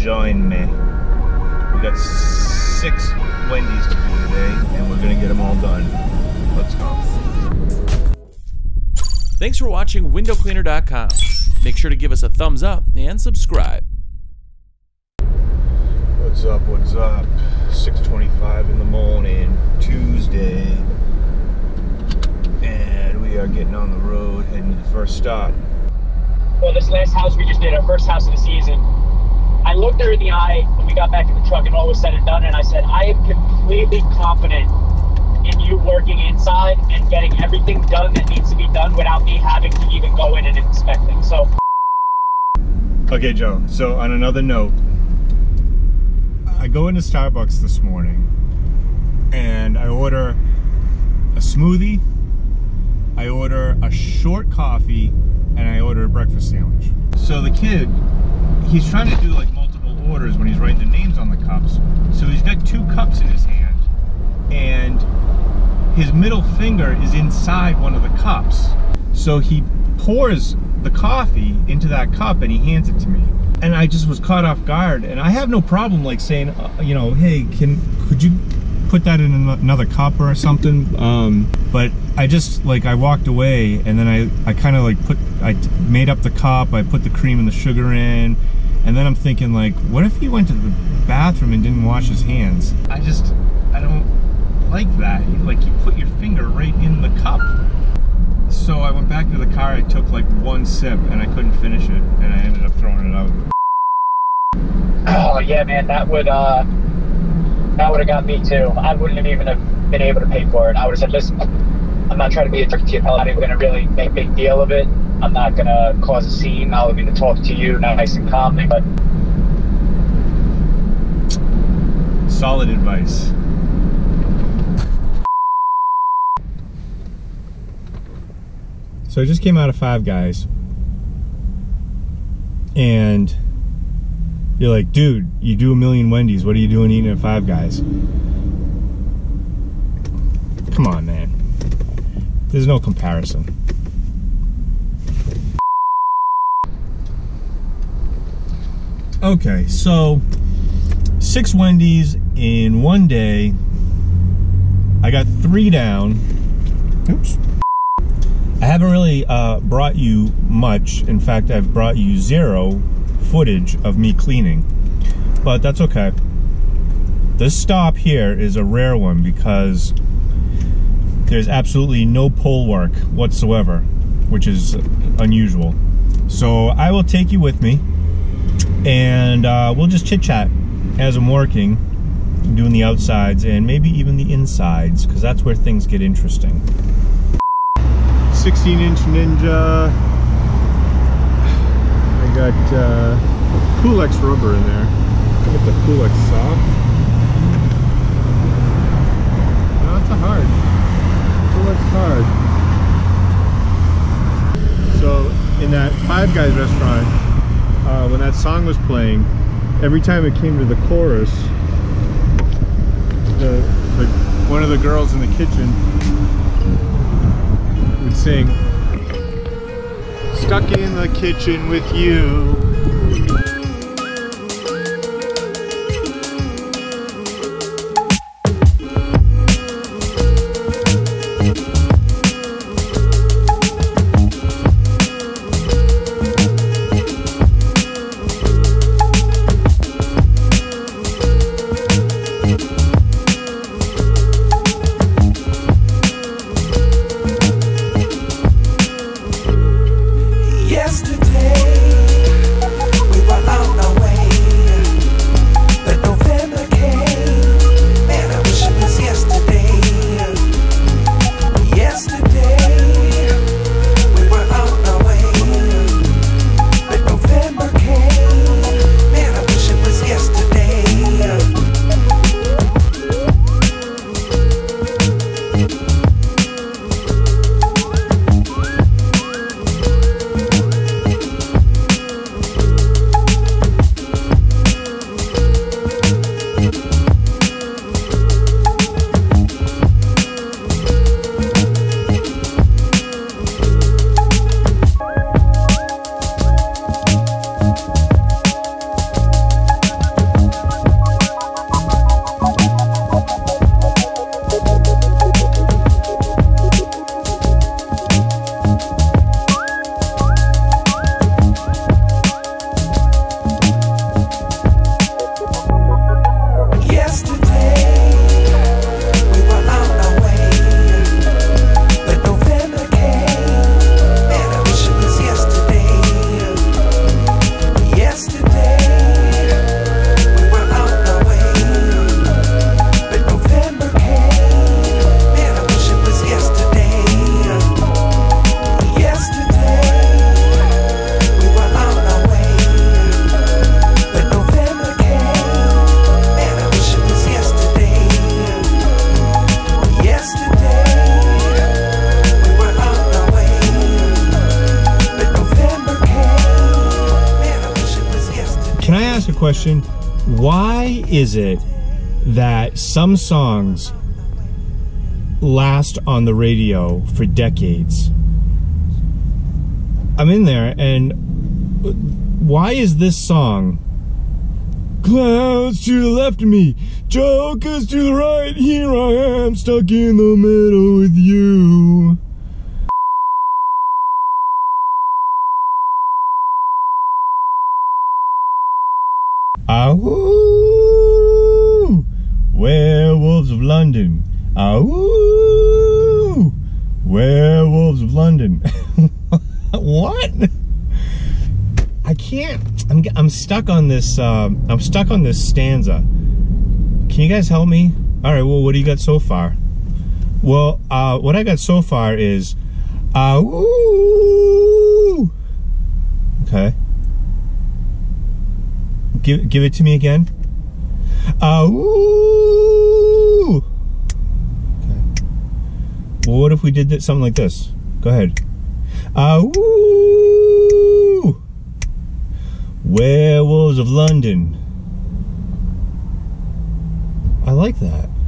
join me. We got 6 Wendy's to do today, and we're gonna get them all done. Let's go. Thanks for watching windowcleaner.com. Make sure to give us a thumbs up and subscribe. What's up, what's up? 6:25 in the morning, Tuesday. And we are getting on the road, heading to the first stop. Well, this last house we just did, our first house of the season, I looked her in the eye when we got back in the truck and all was said and done, and I said, I am completely confident in you working inside and getting everything done that needs to be done without me having to even go in and inspect things, so. Okay, Joe, so on another note, I go into Starbucks this morning and I order a smoothie, I order a short coffee, and I order a breakfast sandwich. So the kid, he's trying to do like multiple orders when he's writing the names on the cups. So he's got 2 cups in his hand and his middle finger is inside one of the cups. So he pours the coffee into that cup and he hands it to me. And I just was caught off guard, and I have no problem like saying, you know, hey, could you put that in another cup or something? But I just like, I walked away, and then I kind of like I made up the cup, I put the cream and the sugar in, and then I'm thinking like, what if he went to the bathroom and didn't wash his hands? I don't like that. Like, you put your finger right in the cup. So I went back to the car, I took like 1 sip and I couldn't finish it, and I ended up throwing it out. Oh yeah, man, that would have got me too. I wouldn't have even have been able to pay for it. I would have said, listen, I'm not trying to be a jerk to you, pal. I'm not even going to really make a big deal of it. I'm not going to cause a scene. I'll be able to talk to you nice and calmly, but... Solid advice. So I just came out of Five Guys, and you're like, dude, you do a million Wendy's. What are you doing eating at Five Guys? Come on, man. There's no comparison. Okay, so 6 Wendy's in one day. I got 3 down. Oops. I haven't really brought you much. In fact, I've brought you 0 footage of me cleaning, but that's okay. This stop here is a rare one because there's absolutely no pole work whatsoever, which is unusual. So I will take you with me, and we'll just chit chat as I'm working, doing the outsides and maybe even the insides, because that's where things get interesting. 16-inch Ninja. I got Kulex rubber in there. Look at the Kulex sock. No, it's a hard. Kulex hard. So in that Five Guys restaurant, when that song was playing, every time it came to the chorus, one of the girls in the kitchen would sing, "Stuck in the kitchen with you." Yesterday question. Why is it that some songs last on the radio for decades? I'm in there, and why is this song? Clouds to the left of me, jokers to the right, here I am, stuck in the middle with you. Ahoo! Werewolves of London. Ahoo! Werewolves of London. What? I can't. I'm stuck on this. I'm stuck on this stanza. Can you guys help me? All right. Well, what do you got so far? Well, what I got so far is, ooh. Okay. Give it to me again. Ooh. Okay. Well, what if we did that, something like this? Go ahead. Ooh. Werewolves of London. I like that.